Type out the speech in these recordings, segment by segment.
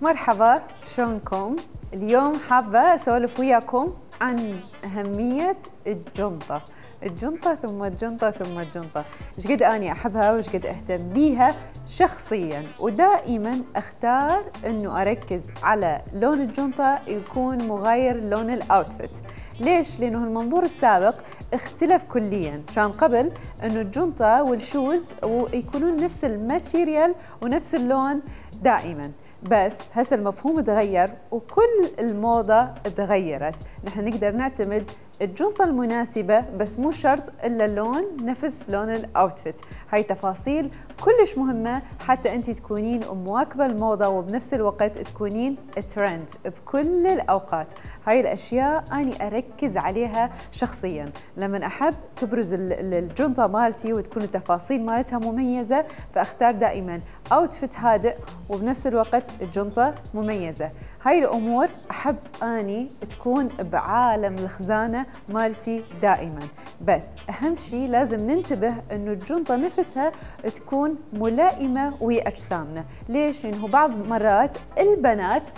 مرحبا، شلونكم؟ اليوم حابة أسولف وياكم عن أهمية الجنطة. الجنطة ثم الجنطة ثم الجنطة، وش قد أني أحبها وش قد أهتم بيها شخصياً، ودائماً أختار إنه أركز على لون الجنطة يكون مغاير لون الأوتفيت. ليش؟ لأنه المنظور السابق اختلف كلياً، كان قبل إنه الجنطة والشوز ويكونون نفس الماتيريال ونفس اللون دائماً، بس هسه المفهوم تغير وكل الموضة تغيرت. نحن نقدر نعتمد الجنطة المناسبة، بس مو شرط إلا اللون نفس لون الأوتفيت. هاي تفاصيل كلش مهمة حتى أنت تكونين مواكبة الموضة وبنفس الوقت تكونين ترند بكل الأوقات. هاي الأشياء أنا أركز عليها شخصياً، لما أحب تبرز الجنطة مالتي وتكون التفاصيل مالتها مميزة، فأختار دائماً أوتفيت هادئ وبنفس الوقت الجنطة مميزة. هاي الأمور أحب أني تكون بعالم الخزانة مالتي دائماً، بس أهم شيء لازم ننتبه أنه الجنطة نفسها تكون ملائمة ويا أجسامنا. ليش؟ لأنه بعض مرات البنات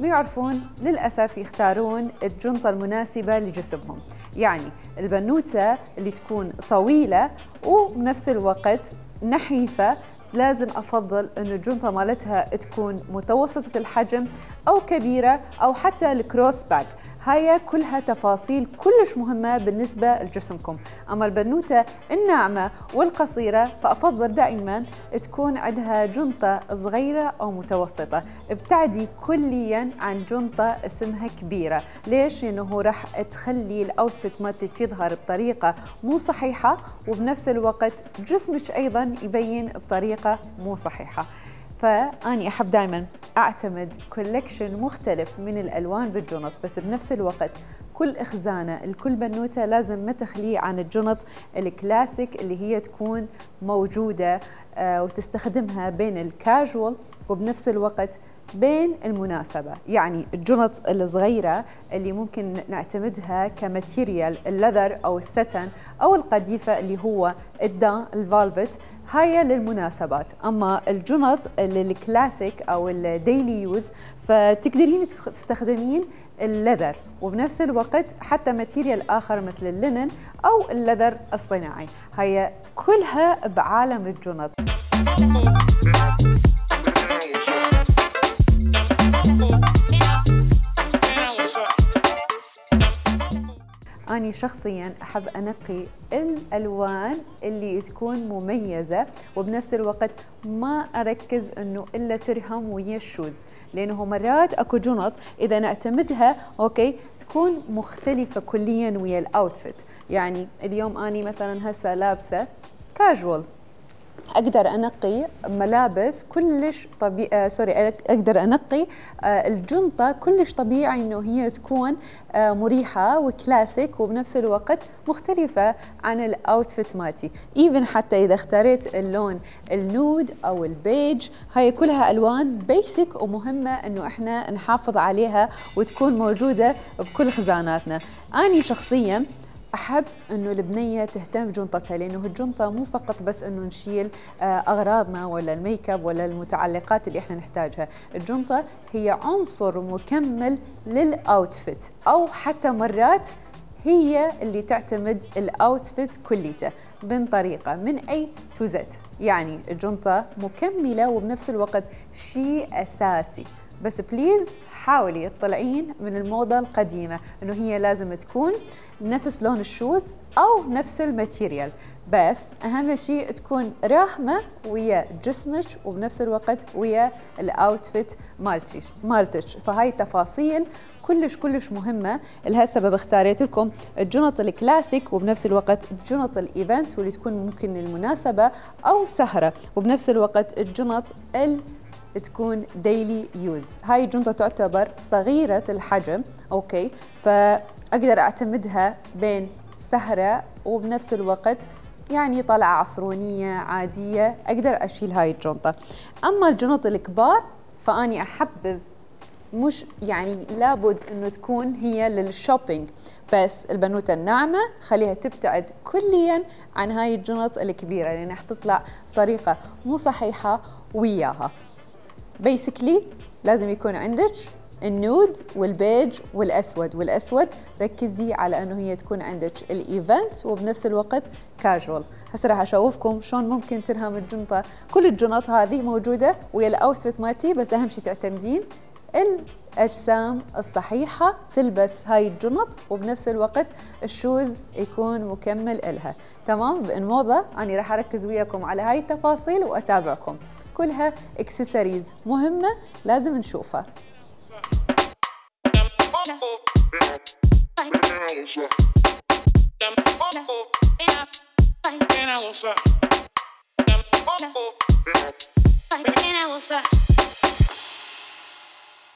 ما يعرفون للأسف يختارون الجنطة المناسبة لجسمهم. يعني البنوتة اللي تكون طويلة وبنفس الوقت نحيفة، لازم أفضل أن الجنطة مالتها تكون متوسطة الحجم أو كبيرة أو حتى الكروس باك. هاي كلها تفاصيل كلش مهمة بالنسبة لجسمكم. أما البنوتة الناعمة والقصيرة فأفضل دائما تكون عندها جنطة صغيرة أو متوسطة. ابتعدي كليا عن جنطة اسمها كبيرة. ليش؟ لأنه راح تخلي الأوتفيت مالتك يظهر بطريقة مو صحيحة، وبنفس الوقت جسمك أيضا يبين بطريقة مو صحيحة. فأني أحب دائما أعتمد كولكشن مختلف من الألوان بالجنط، بس بنفس الوقت كل خزانة لكل بنوتة لازم ما تخليه عن الجنط الكلاسيك اللي هي تكون موجودة وتستخدمها بين الكاجوال وبنفس الوقت بين المناسبة. يعني الجنط الصغيرة اللي ممكن نعتمدها كماتيريال اللذر أو الستن أو القديفة اللي هو الدان الفالفت، هاي للمناسبات. أما الجنط الكلاسيك أو الديلي يوز فتقدرين تستخدمين اللذر، وبنفس الوقت حتى ماتيريال آخر مثل اللينن أو اللذر الصناعي. هاي كلها بعالم الجنط. أنا شخصياً أحب أنقي الألوان اللي تكون مميزة، وبنفس الوقت ما أركز إنه إلا ترهم ويا الشوز، لأنه مرات أكو جنط إذا نعتمدها أوكي تكون مختلفة كلياً ويا الأوتفيت. يعني اليوم أنا مثلاً هسه لابسة كاجوال، أقدر أنقي ملابس كلش طبيعي، أقدر أنقي الجنطة كلش طبيعي إنه هي تكون مريحة وكلاسيك وبنفس الوقت مختلفة عن الأوتفيت مالتي. إيفن حتى إذا اختاريت اللون النود أو البيج، هاي كلها ألوان بيسك ومهمة إنه إحنا نحافظ عليها وتكون موجودة بكل خزاناتنا. أنا شخصياً أحب أنه البنية تهتم بجنطتها، لأنه الجنطة مو فقط بس أنه نشيل أغراضنا ولا الميك اب ولا المتعلقات اللي إحنا نحتاجها. الجنطة هي عنصر مكمل للأوتفيت، أو حتى مرات هي اللي تعتمد الأوتفيت كليته من طريقة من أي تو زد. يعني الجنطة مكملة وبنفس الوقت شيء أساسي، بس بليز حاولي تطلعين من الموضة القديمة انه هي لازم تكون نفس لون الشوز او نفس الماتيريال، بس اهم شيء تكون راحمة ويا جسمك وبنفس الوقت ويا الاوتفيت مالتك. فهاي تفاصيل كلش كلش مهمة. لها سبب اختاريت لكم الجنط الكلاسيك وبنفس الوقت جنط الايفنت واللي تكون ممكن للمناسبة او سهرة، وبنفس الوقت الجنط تكون ديلي يوز. هاي الجنطة تعتبر صغيرة الحجم، أوكي، فأقدر أعتمدها بين سهرة وبنفس الوقت يعني طلعة عصرونية عادية أقدر أشيل هاي الجنطة. أما الجنط الكبار فأني أحبذ مش يعني لابد إنه تكون هي للشوبينج، بس البنوتة الناعمة خليها تبتعد كلياً عن هاي الجنط الكبيرة لأنها حتطلع بطريقة مو صحيحة وياها. بيسكلي لازم يكون عندك النود والبيج والاسود، والاسود ركزي على انه هي تكون عندك الايفنت وبنفس الوقت كاجوال. هسه راح اشوفكم شلون ممكن ترهم الجنطه، كل الجنط هذه موجوده ويا الاوتفيت مالتي، بس اهم شيء تعتمدين الاجسام الصحيحه، تلبس هاي الجنط وبنفس الوقت الشوز يكون مكمل الها، تمام؟ بالموضه انا راح اركز وياكم على هاي التفاصيل واتابعكم، كلها اكسسوارز مهمه لازم نشوفها.